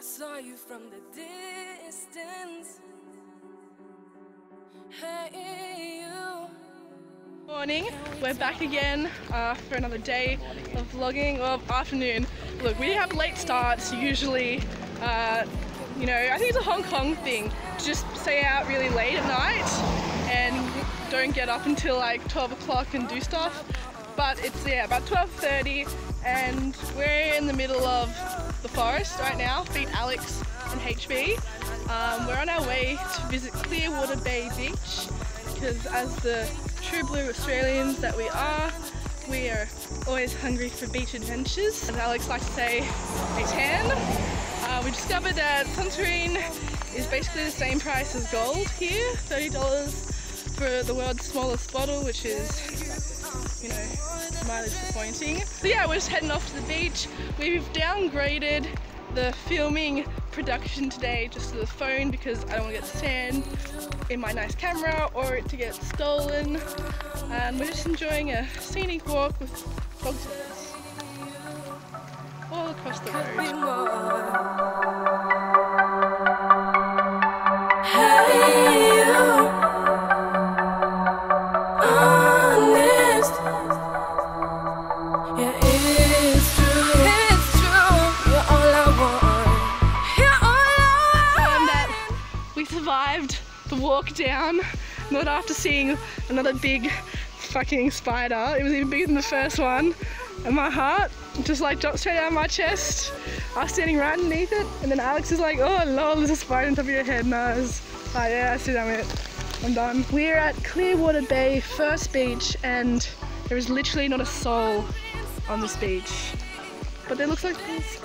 I saw you from the distance. Hey, you. Morning, we're back again for another day of vlogging, or afternoon. Look, we have late starts usually, you know, I think it's a Hong Kong thing to just stay out really late at night and don't get up until like 12 o'clock and do stuff. But it's, yeah, about 12:30 and we're in the middle of the forest right now, feet Alex and HB. We're on our way to visit Clearwater Bay Beach because as the true blue Australians that we are always hungry for beach adventures. As Alex likes to say, a tan. We discovered that sunscreen is basically the same price as gold here, $30 for the world's smallest bottle, which is, you know, mildly disappointing. So yeah, we're just heading off to the beach. We've downgraded the filming production today just to the phone because I don't want to get sand in my nice camera or it to get stolen. And we're just enjoying a scenic walk with dog tails all across the road. Hey, you. The walk down, not after seeing another big fucking spider. It was even bigger than the first one, and my heart just like dropped straight out of my chest. I was standing right underneath it, and then Alex is like, "Oh lol, there's a spider on top of your head," and I was like, "Yeah, that's it, I'm it, I'm done." We're at Clearwater Bay, first beach, and there is literally not a soul on this beach, but it looks like this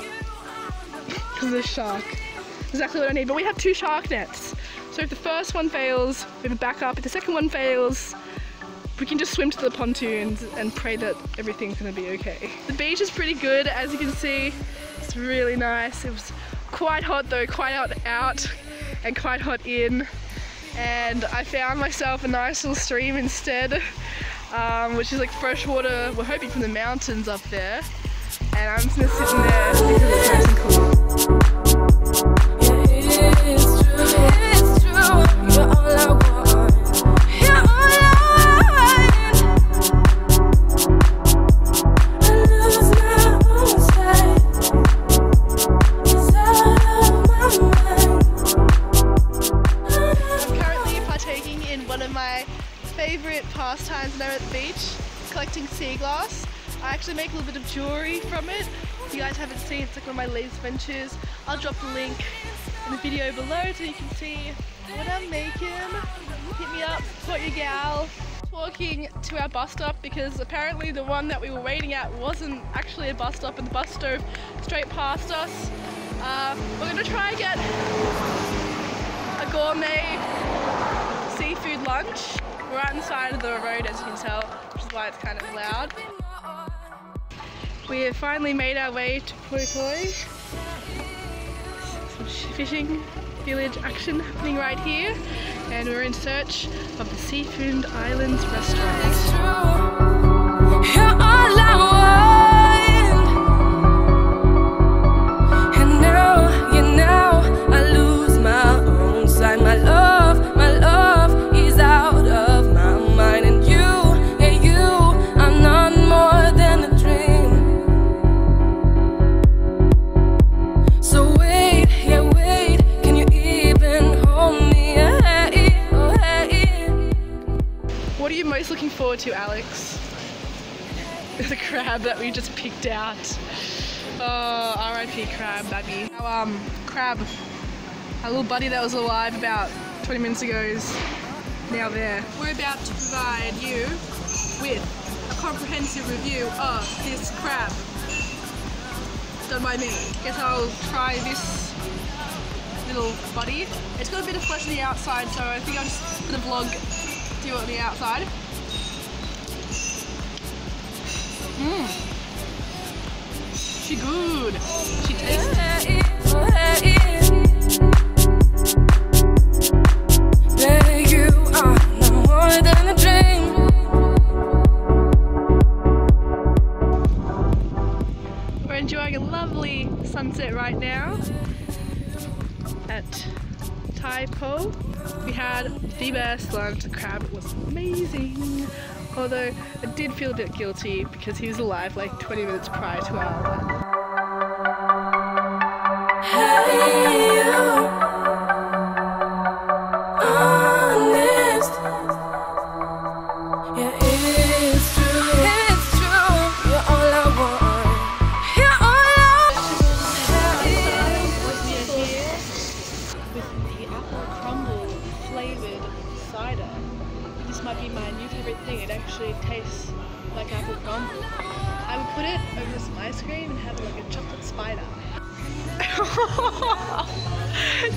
because there's a shark. Exactly what I need, but we have two shark nets. So if the first one fails, we have a backup. If the second one fails, we can just swim to the pontoons and pray that everything's gonna be okay. The beach is pretty good, as you can see. It's really nice. It was quite hot though, quite hot out and quite hot in. And I found myself a nice little stream instead, which is like fresh water, we're hoping from the mountains up there. And I'm just gonna sit in there because it's nice and cool. Pastimes now at the beach, collecting sea glass. I actually make a little bit of jewellery from it. If you guys haven't seen, it's like one of my latest ventures. I'll drop the link in the video below so you can see what I'm making. Hit me up, support your gal. Walking to our bus stop because apparently the one that we were waiting at wasn't actually a bus stop and the bus drove straight past us. We're going to try and get a gourmet seafood lunch. We're right on the side of the road, as you can tell, which is why it's kind of loud. We have finally made our way to Pui Pui. Some fishing village action happening right here, and we're in search of the Seafood Islands restaurant. Looking forward to, Alex? The crab that we just picked out. Oh, RIP crab, baby. Our crab, our little buddy that was alive about 20 minutes ago, is now there. We're about to provide you with a comprehensive review of this crab. Done by me. Guess I'll try this little buddy. It's got a bit of flesh on the outside, so I think I'm just gonna vlog, do it on the outside. She good. She tastes it. You are no more than a dream. We're enjoying a lovely sunset right now. at Tai Po. We had the best lunch. The crab was amazing. Although I did feel a bit guilty because he was alive like 20 minutes prior to our lunch.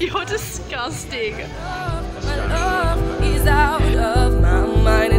You're disgusting. My love is out of my mind.